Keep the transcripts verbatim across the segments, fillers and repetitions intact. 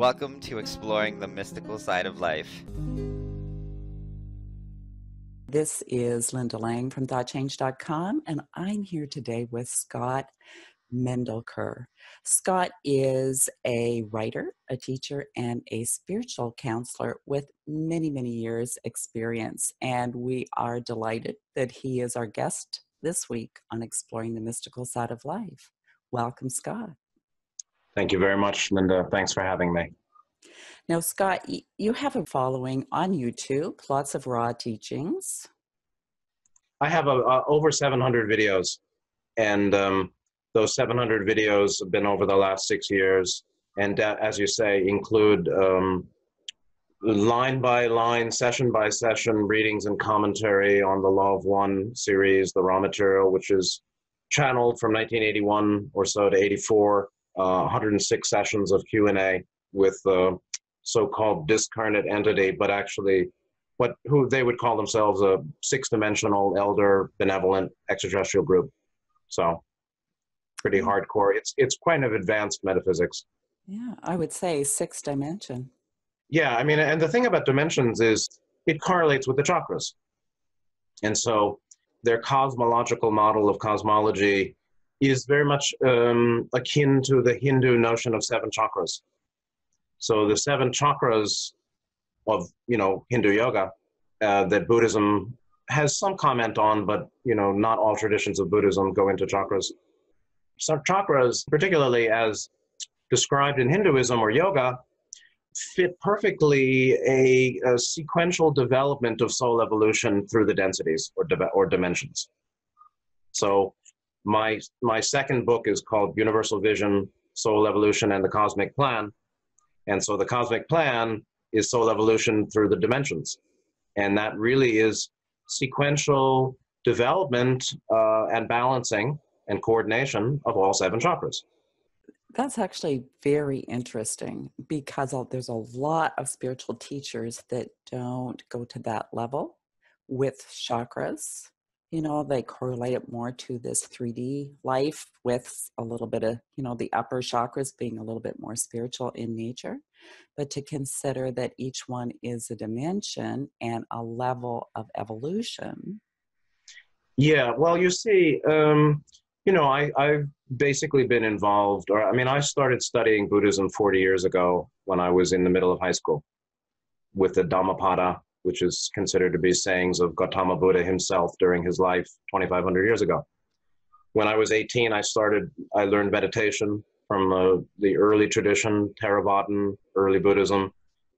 Welcome to Exploring the Mystical Side of Life. This is Linda Lang from Thought Change dot com, and I'm here today with Scott Mandelker. Scott is a writer, a teacher, and a spiritual counselor with many, many years' experience, and we are delighted that he is our guest this week on Exploring the Mystical Side of Life. Welcome, Scott. Thank you very much, Linda. Thanks for having me. Now, Scott, you have a following on YouTube, lots of raw teachings. I have a, uh, over seven hundred videos, and um, those seven hundred videos have been over the last six years, and uh, as you say, include um, line by line, session by session, readings and commentary on the Law of One series, the Ra Material, which is channeled from nineteen eighty-one or so to eighty-four, uh, one hundred six sessions of Q and A with the uh, so-called discarnate entity, but actually what who they would call themselves a six-dimensional elder benevolent extraterrestrial group. So pretty hardcore. It's it's quite an advanced metaphysics. Yeah, I would say six dimension. Yeah, I mean, and the thing about dimensions is it correlates with the chakras. And so their cosmological model of cosmology is very much um, akin to the Hindu notion of seven chakras. So the seven chakras of, you know, Hindu yoga uh, that Buddhism has some comment on, but, you know, not all traditions of Buddhism go into chakras. So chakras, particularly as described in Hinduism or yoga, fit perfectly a, a sequential development of soul evolution through the densities or, or dimensions. So my, my second book is called Universal Vision, Soul Evolution, and the Cosmic Plan. And so the cosmic plan is soul evolution through the dimensions. And that really is sequential development uh, and balancing and coordination of all seven chakras. That's actually very interesting because there's a lot of spiritual teachers that don't go to that level with chakras. You know, they correlate it more to this three D life with a little bit of, you know, the upper chakras being a little bit more spiritual in nature. But to consider that each one is a dimension and a level of evolution. Yeah, well, you see, um, you know, I, I've basically been involved, or I mean, I started studying Buddhism forty years ago when I was in the middle of high school with the Dhammapada, which is considered to be sayings of Gautama Buddha himself during his life twenty-five hundred years ago. When I was eighteen, I started, I learned meditation from uh, the early tradition, Theravada, early Buddhism.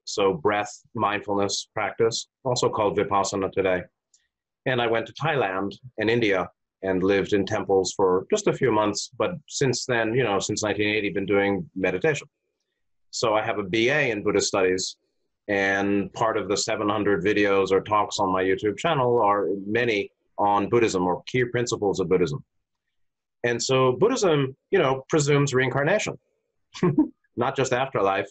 So breath, mindfulness practice, also called Vipassana today. And I went to Thailand and India and lived in temples for just a few months. But since then, you know, since nineteen eighty, been doing meditation. So I have a B A in Buddhist studies. And part of the seven hundred videos or talks on my YouTube channel are many on Buddhism or key principles of Buddhism. And so Buddhism, you know, presumes reincarnation, not just afterlife,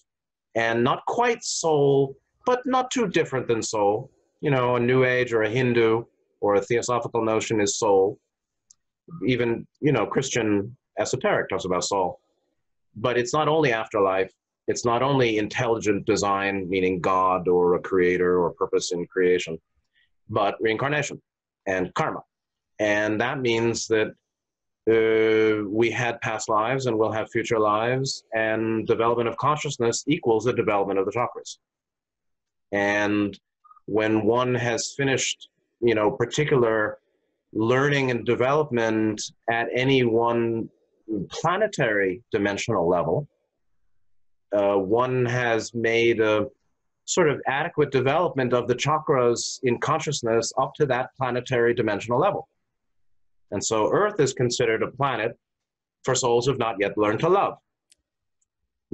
and not quite soul, but not too different than soul. You know, a New Age or a Hindu or a theosophical notion is soul. Even, you know, Christian esoteric talks about soul. But it's not only afterlife. It's not only intelligent design, meaning God or a creator or purpose in creation, but reincarnation and karma. And that means that uh, we had past lives and we'll have future lives, and development of consciousness equals the development of the chakras. And when one has finished, you know, particular learning and development at any one planetary dimensional level, Uh, one has made a sort of adequate development of the chakras in consciousness up to that planetary dimensional level. And so Earth is considered a planet for souls who have not yet learned to love,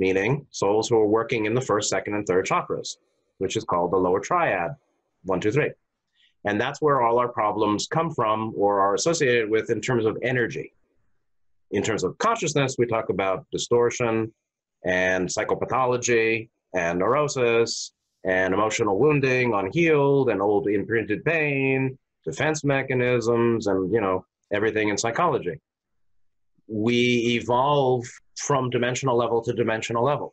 meaning souls who are working in the first, second, and third chakras, which is called the lower triad, one, two, three. And that's where all our problems come from or are associated with in terms of energy. In terms of consciousness, we talk about distortion, and psychopathology, and neurosis, and emotional wounding, unhealed, and old imprinted pain, defense mechanisms, and, you know, everything in psychology. We evolve from dimensional level to dimensional level.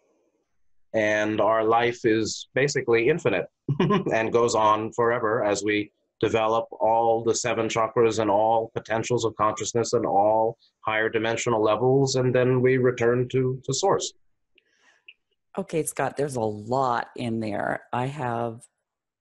and our life is basically infinite and goes on forever as we develop all the seven chakras and all potentials of consciousness and all higher dimensional levels, and then we return to, to source. Okay, Scott, there's a lot in there. I have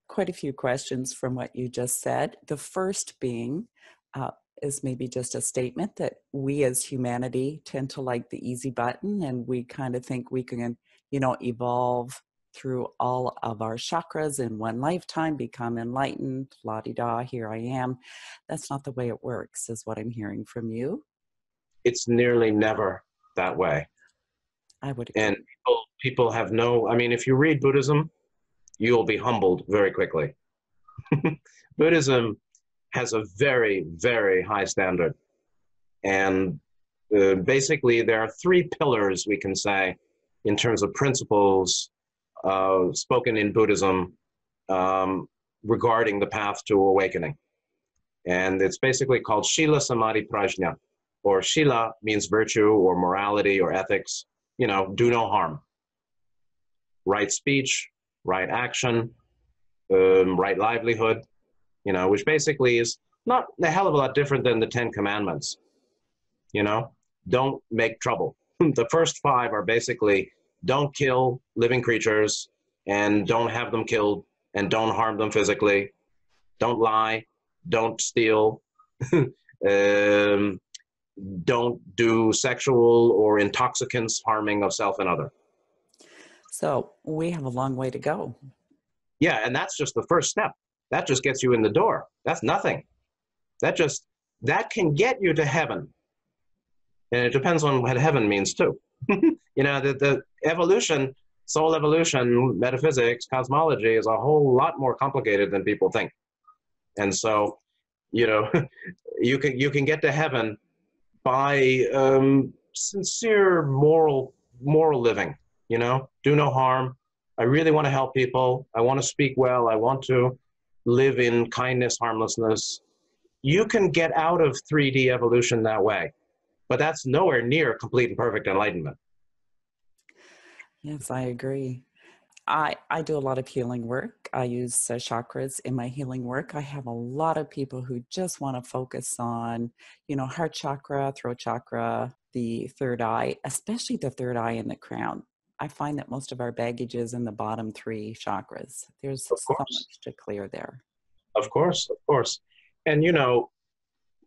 quite a few questions from what you just said. The first being uh, is maybe just a statement that we as humanity tend to like the easy button, and we kind of think we can, you know, evolve through all of our chakras in one lifetime, become enlightened, la-di-da, here I am. That's not the way it works, is what I'm hearing from you. It's nearly never that way. I would agree. And people, people have no, I mean, if you read Buddhism, you'll be humbled very quickly. Buddhism has a very, very high standard. And uh, basically there are three pillars, we can say, in terms of principles Uh, spoken in Buddhism um, regarding the path to awakening. And it's basically called Shila Samadhi Prajna, or Shila means virtue or morality or ethics, you know, do no harm. Right speech, right action, um, right livelihood, you know, which basically is not a hell of a lot different than the Ten Commandments, you know, don't make trouble. The first five are basically don't kill living creatures, and don't have them killed, and don't harm them physically. Don't lie, don't steal, um, don't do sexual or intoxicants harming of self and other. So we have a long way to go. Yeah, and that's just the first step. That just gets you in the door. That's nothing. That just, that can get you to heaven. And it depends on what heaven means too. You know, the, the evolution, soul evolution, metaphysics, cosmology is a whole lot more complicated than people think. And so, you know, you can, you can get to heaven by um, sincere moral, moral living, you know, do no harm. I really want to help people. I want to speak well. I want to live in kindness, harmlessness. You can get out of three D evolution that way. But that's nowhere near complete and perfect enlightenment. Yes, I agree. I, I do a lot of healing work. I use uh, chakras in my healing work. I have a lot of people who just want to focus on, you know, heart chakra, throat chakra, the third eye, especially the third eye and the crown. I find that most of our baggage is in the bottom three chakras. There's so much to clear there. Of course, of course. And, you know,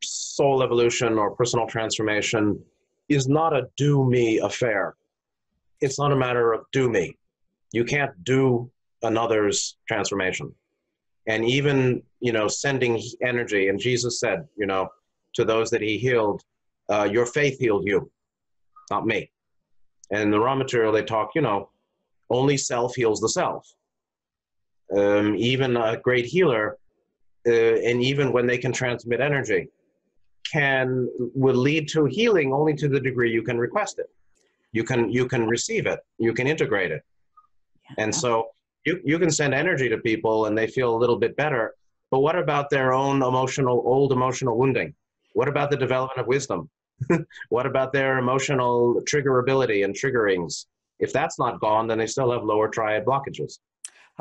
soul evolution or personal transformation is not a do me affair. It's not a matter of do me. You can't do another's transformation. And even, you know, sending energy, and Jesus said, you know, to those that he healed, uh, your faith healed you, not me. And in the Ra Material, they talk, you know, only self heals the self. Um, even a great healer, uh, and even when they can transmit energy, can will lead to healing only to the degree you can request it. You can you can receive it. You can integrate it. Yeah. And so you, you can send energy to people and they feel a little bit better. But what about their own emotional, old emotional wounding? What about the development of wisdom? What about their emotional triggerability and triggerings? If that's not gone, then they still have lower triad blockages.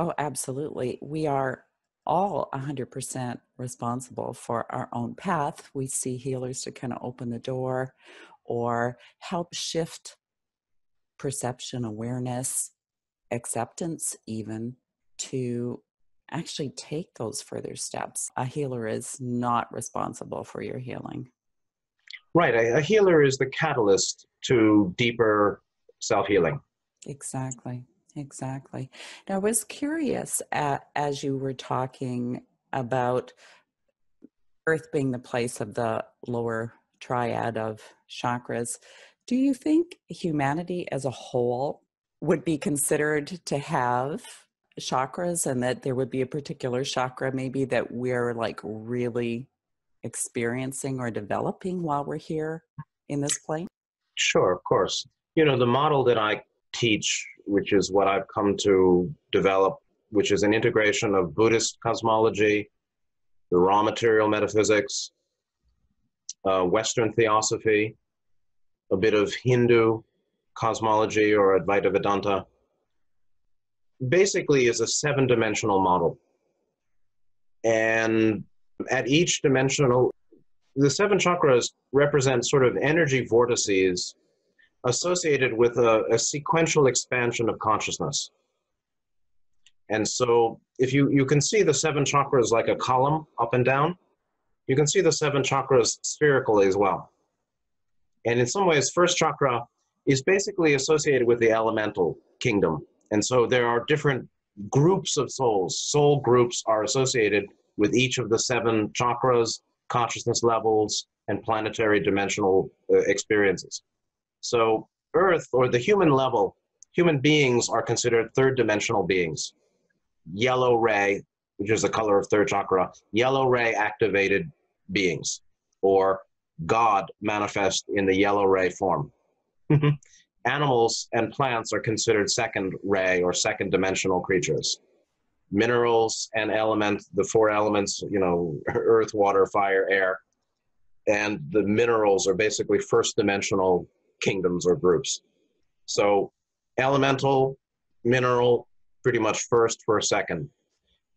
Oh, absolutely. We are all one hundred percent responsible for our own path. We see healers to kind of open the door or help shift perception, awareness, acceptance even, to actually take those further steps. A healer is not responsible for your healing. Right. A, a healer is the catalyst to deeper self-healing. Exactly. Exactly. Now, I was curious uh, as you were talking about Earth being the place of the lower triad of chakras, do you think humanity as a whole would be considered to have chakras, and that there would be a particular chakra maybe that we're like really experiencing or developing while we're here in this plane? Sure, of course. You know, the model that I teach, which is what I've come to develop, which is an integration of Buddhist cosmology, the Ra Material metaphysics, uh, Western theosophy, a bit of Hindu cosmology or Advaita Vedanta, basically is a seven-dimensional model. And at each dimensional, the seven chakras represent sort of energy vortices associated with a, a sequential expansion of consciousness. And so if you, you can see the seven chakras like a column up and down, you can see the seven chakras spherically as well. And in some ways, first chakra is basically associated with the elemental kingdom. And so there are different groups of souls. Soul groups are associated with each of the seven chakras, consciousness levels, and planetary dimensional uh, experiences. So Earth, or the human level, human beings are considered third dimensional beings. Yellow ray, which is the color of third chakra, yellow ray activated beings, or God manifest in the yellow ray form. Animals and plants are considered second ray or second dimensional creatures. Minerals and elements, the four elements, you know, earth, water, fire, air, and the minerals are basically first dimensional kingdoms or groups. So elemental, mineral, pretty much first, first, second.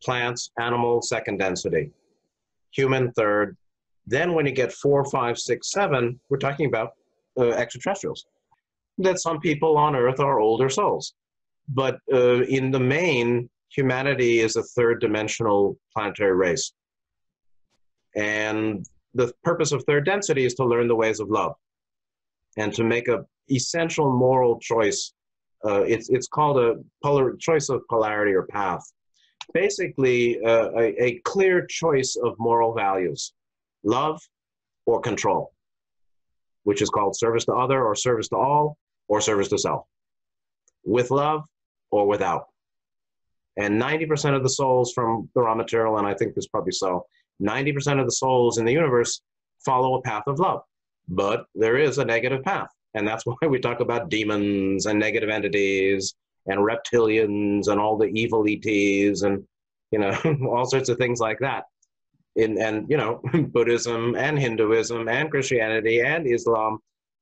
Plants, animal, second density. Human, third. Then when you get four, five, six, seven, we're talking about uh, extraterrestrials. That some people on Earth are older souls. But uh, in the main, humanity is a third-dimensional planetary race. And the purpose of third density is to learn the ways of love and to make an essential moral choice. Uh, it's, it's called a polar, choice of polarity or path. Basically, uh, a, a clear choice of moral values, love or control, which is called service to other or service to all or service to self, with love or without. And ninety percent of the souls from the Ra Material, and I think this is probably so, ninety percent of the souls in the universe follow a path of love. But there is a negative path, and that's why we talk about demons and negative entities and reptilians and all the evil E Ts and, you know, all sorts of things like that. In, and, you know, Buddhism and Hinduism and Christianity and Islam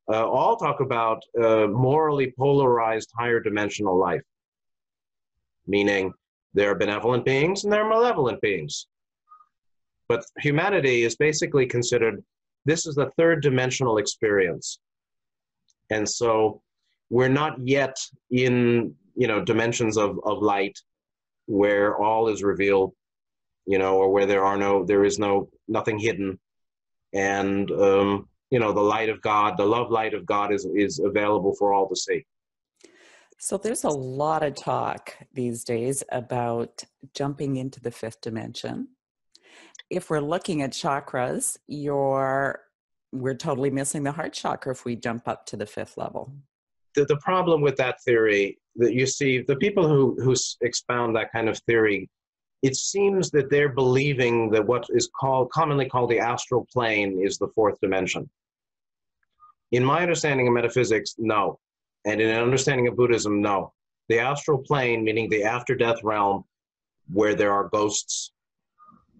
uh, all talk about uh, morally polarized higher dimensional life, meaning there are benevolent beings and there are malevolent beings. But humanity is basically considered, this is the third dimensional experience. And so we're not yet in, you know, dimensions of, of light where all is revealed, you know, or where there are no, there is no, nothing hidden. And, um, you know, the light of God, the love light of God is, is available for all to see. So there's a lot of talk these days about jumping into the fifth dimension. If we're looking at chakras, you're, we're totally missing the heart chakra if we jump up to the fifth level. The, the problem with that theory that you see, the people who, who expound that kind of theory, it seems that they're believing that what is called, commonly called the astral plane is the fourth dimension. In my understanding of metaphysics, no. And in an understanding of Buddhism, no. The astral plane, meaning the after-death realm, where there are ghosts,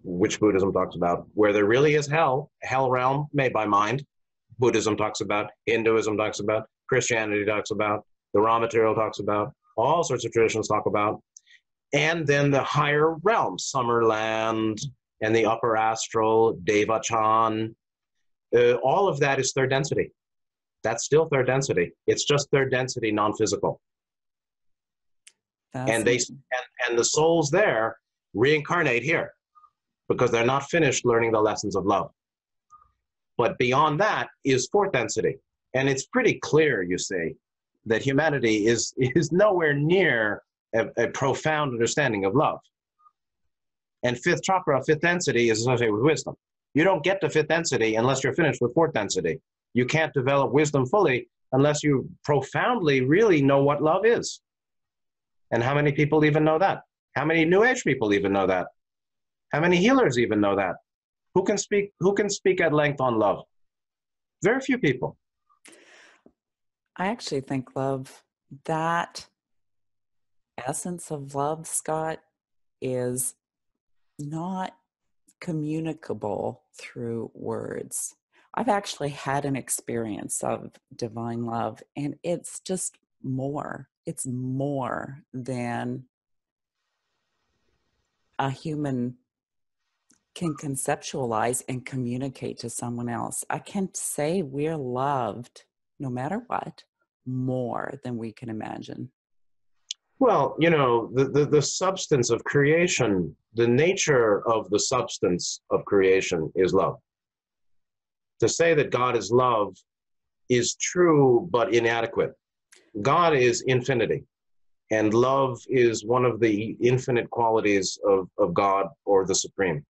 which Buddhism talks about, where there really is hell, hell realm made by mind, Buddhism talks about, Hinduism talks about, Christianity talks about, the Ra Material talks about, all sorts of traditions talk about. And then the higher realms, Summerland and the upper astral, Devachan, uh, all of that is third density. That's still third density. It's just third density, non-physical. And they and, and the souls there reincarnate here because they're not finished learning the lessons of love. But beyond that is fourth density. And it's pretty clear, you see, that humanity is, is nowhere near A, a profound understanding of love. And fifth chakra, fifth density is associated with wisdom. You don't get to fifth density unless you're finished with fourth density. You can't develop wisdom fully unless you profoundly really know what love is. And how many people even know that? How many New Age people even know that? How many healers even know that? Who can speak, who can speak at length on love? Very few people. I actually think love, that essence of love, Scott, is not communicable through words. I've actually had an experience of divine love, and it's just more. It's more than a human can conceptualize and communicate to someone else. I can say we're loved, no matter what, more than we can imagine. Well, you know, the, the, the substance of creation, the nature of the substance of creation is love. To say that God is love is true, but inadequate. God is infinity, and love is one of the infinite qualities of, of God or the Supreme.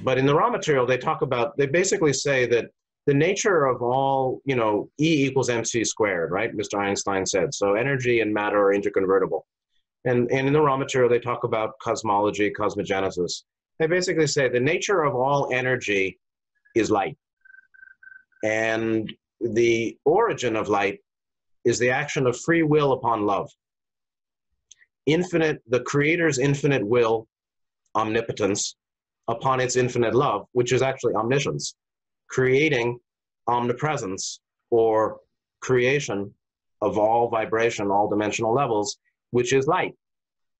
But in the Ra Material, they talk about, they basically say that the nature of all, you know, E equals mc squared, right? Mister Einstein said. So energy and matter are interconvertible. And, and in the Ra Material, they talk about cosmology, cosmogenesis. They basically say the nature of all energy is light. And the origin of light is the action of free will upon love. Infinite, the Creator's infinite will, omnipotence, upon its infinite love, which is actually omniscience, creating omnipresence or creation of all vibration, all dimensional levels, which is light,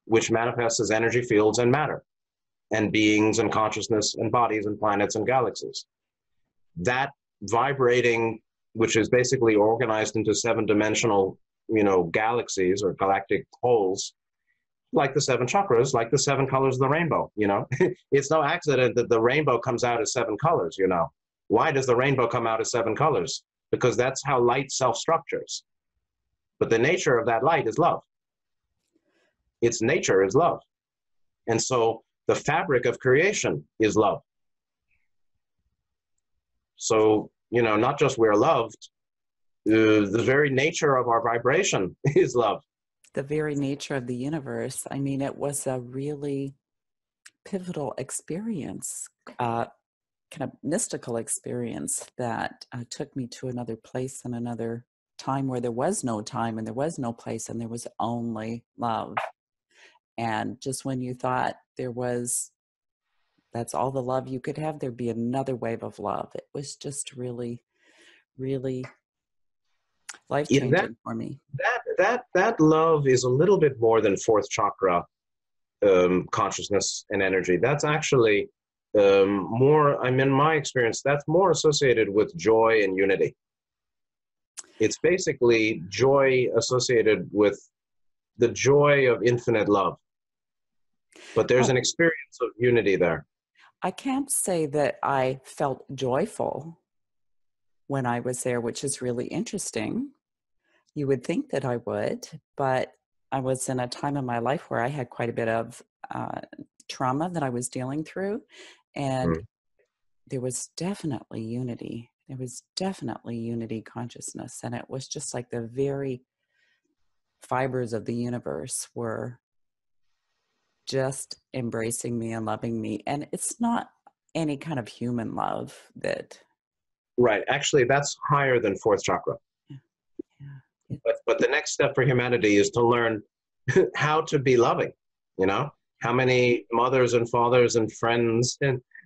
which manifests as energy fields and matter, and beings and consciousness and bodies and planets and galaxies. That vibrating, which is basically organized into seven-dimensional, you know, galaxies or galactic holes, like the seven chakras, like the seven colors of the rainbow, you know. It's no accident that the rainbow comes out as seven colors, you know. Why does the rainbow come out as seven colors? Because that's how light self-structures. But the nature of that light is love. Its nature is love. And so the fabric of creation is love. So, you know, not just we're loved, uh, the very nature of our vibration is love. The very nature of the universe. I mean, it was a really pivotal experience, uh, kind of mystical experience that uh, took me to another place and another time where there was no time and there was no place and there was only love. And just when you thought there was, that's all the love you could have, there'd be another wave of love. It was just really, really life-changing yeah, for me. That, that, that love is a little bit more than fourth chakra um, consciousness and energy. That's actually um, more, I mean, in my experience, that's more associated with joy and unity. It's basically joy associated with the joy of infinite love. But there's an experience of unity there. I can't say that I felt joyful when I was there, which is really interesting. You would think that I would, but I was in a time in my life where I had quite a bit of uh, trauma that I was dealing through, and mm. there was definitely unity. There was definitely unity consciousness, and it was just like the very fibers of the universe were just embracing me and loving me. And it's not any kind of human love that... Right. Actually, that's higher than fourth chakra. Yeah. Yeah. But, but the next step for humanity is to learn how to be loving, you know? How many mothers and fathers and friends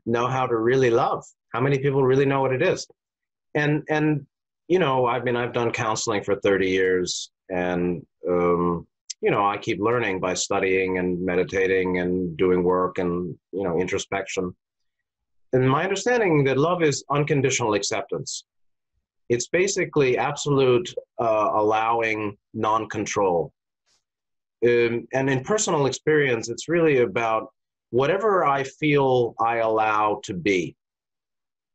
know how to really love? How many people really know what it is? And, and you know, I mean, I've done counseling for thirty years, and, um, you know, I keep learning by studying and meditating and doing work and, you know, introspection. And my understanding that love is unconditional acceptance. It's basically absolute uh, allowing, non-control. Um, and in personal experience, it's really about whatever I feel I allow to be.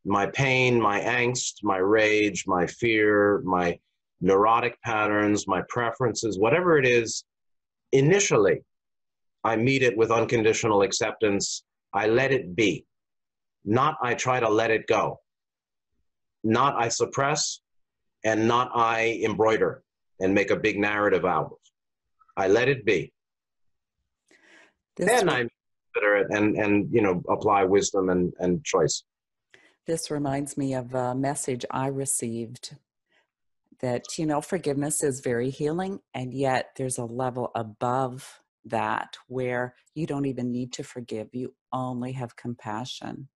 My pain, my angst, my rage, my fear, my neurotic patterns, my preferences, whatever it is, initially, I meet it with unconditional acceptance. I let it be. Not I try to let it go, not I suppress, and not I embroider and make a big narrative out of. I let it be. This then I consider it and, and, you know, apply wisdom and, and choice. This reminds me of a message I received that, you know, forgiveness is very healing, and yet there's a level above that where you don't even need to forgive. You only have compassion.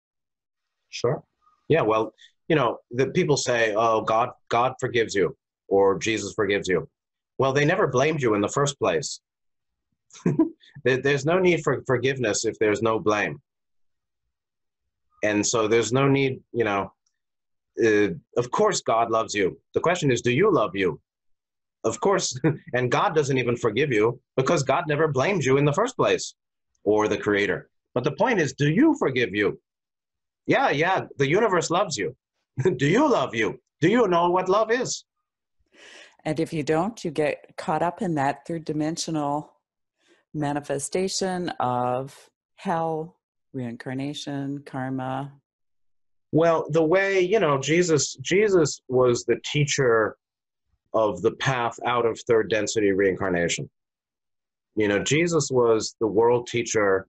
Sure. Yeah, well, you know, the people say, oh, God, God forgives you, or Jesus forgives you. Well, they never blamed you in the first place. there, there's no need for forgiveness if there's no blame. And so there's no need, you know, uh, of course God loves you. The question is, do you love you? Of course, and God doesn't even forgive you because God never blamed you in the first place, or the creator. But the point is, do you forgive you? Yeah, yeah, the universe loves you. Do you love you? Do you know what love is? And if you don't, you get caught up in that third-dimensional manifestation of hell, reincarnation, karma. Well, the way, you know, Jesus, Jesus was the teacher of the path out of third density reincarnation. You know, Jesus was the world teacher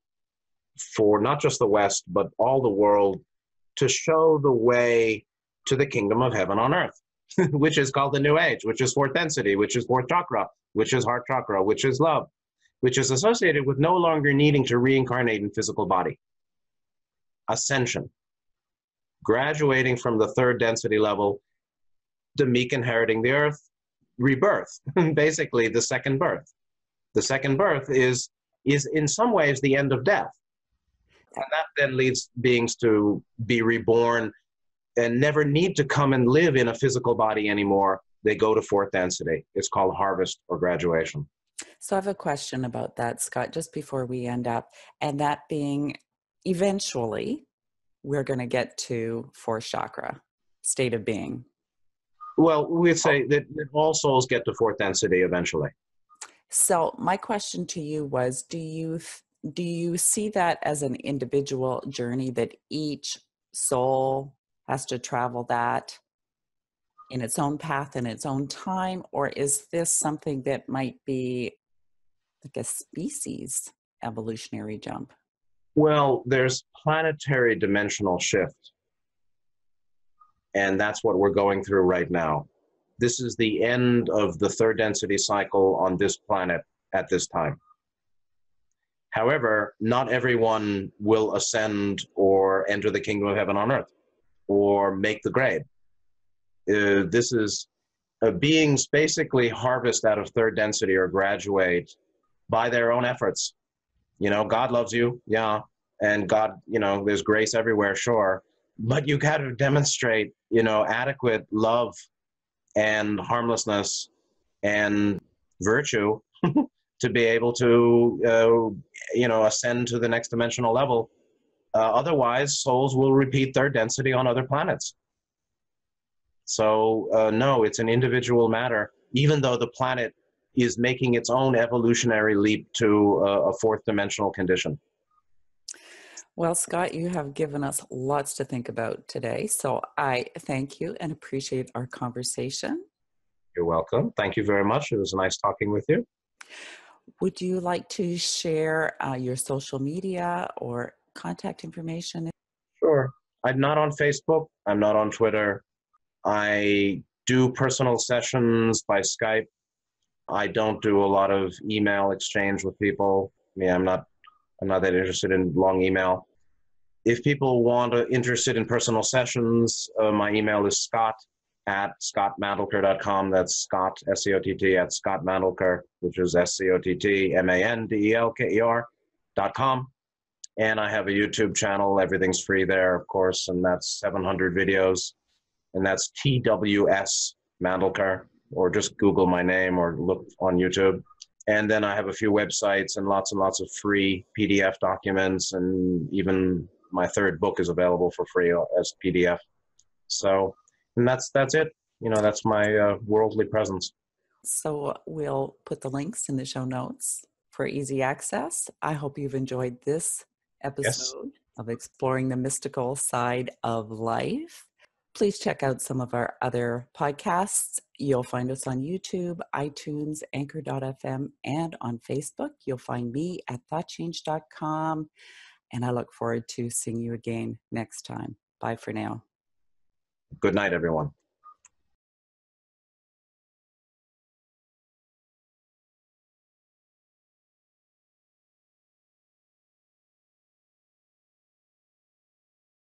for not just the West, but all the world, to show the way to the kingdom of heaven on earth, which is called the New Age, which is fourth density, which is fourth chakra, which is heart chakra, which is love, which is associated with no longer needing to reincarnate in physical body. Ascension. Graduating from the third density level, the meek inheriting the earth, rebirth, basically the second birth. The second birth is, is in some ways the end of death. And that then leads beings to be reborn and never need to come and live in a physical body anymore. They go to fourth density. It's called harvest or graduation. So I have a question about that, Scott, just before we end up, and that being eventually we're going to get to fourth chakra state of being. Well, we'd say that all souls get to fourth density eventually. So my question to you was, do you, do you see that as an individual journey, that each soul has to travel that in its own path, in its own time, or is this something that might be like a species evolutionary jump? Well, there's planetary dimensional shift. And that's what we're going through right now. This is the end of the third density cycle on this planet at this time. However, not everyone will ascend or enter the kingdom of heaven on earth or make the grade. Uh, this is uh, beings basically harvest out of third density or graduate by their own efforts. You know, God loves you, yeah, and God, you know, there's grace everywhere, sure, but you got to demonstrate, you know, adequate love and harmlessness and virtue to be able to, uh, you know, ascend to the next dimensional level. Uh, otherwise, souls will repeat third density on other planets. So, uh, no, it's an individual matter, even though the planet is making its own evolutionary leap to uh, a fourth dimensional condition. Well, Scott, you have given us lots to think about today. So I thank you and appreciate our conversation. You're welcome. Thank you very much. It was nice talking with you. Would you like to share uh, your social media or contact information? Sure. I'm not on Facebook. I'm not on Twitter. I do personal sessions by Skype. I don't do a lot of email exchange with people. I mean, I'm not, I'm not that interested in long email. If people want to interested in personal sessions, uh, my email is Scott at scott mandelker dot com. That's Scott, S C O T T, at Scott Mandelker, which is S C O T T M A N D E L K E R dot com. And I have a YouTube channel. Everything's free there, of course, and that's seven hundred videos. And that's T W S Mandelker, or just Google my name or look on YouTube. And then I have a few websites and lots and lots of free P D F documents, and even my third book is available for free as P D F. So, and that's, that's it. You know, that's my uh, worldly presence. So we'll put the links in the show notes for easy access. I hope you've enjoyed this episode yes. of Exploring the Mystical Side of Life. Please check out some of our other podcasts. You'll find us on YouTube, iTunes, anchor dot F M, and on Facebook. You'll find me at thought change dot com. And I look forward to seeing you again next time. Bye for now. Good night, everyone.